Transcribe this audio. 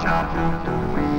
Charge up to me.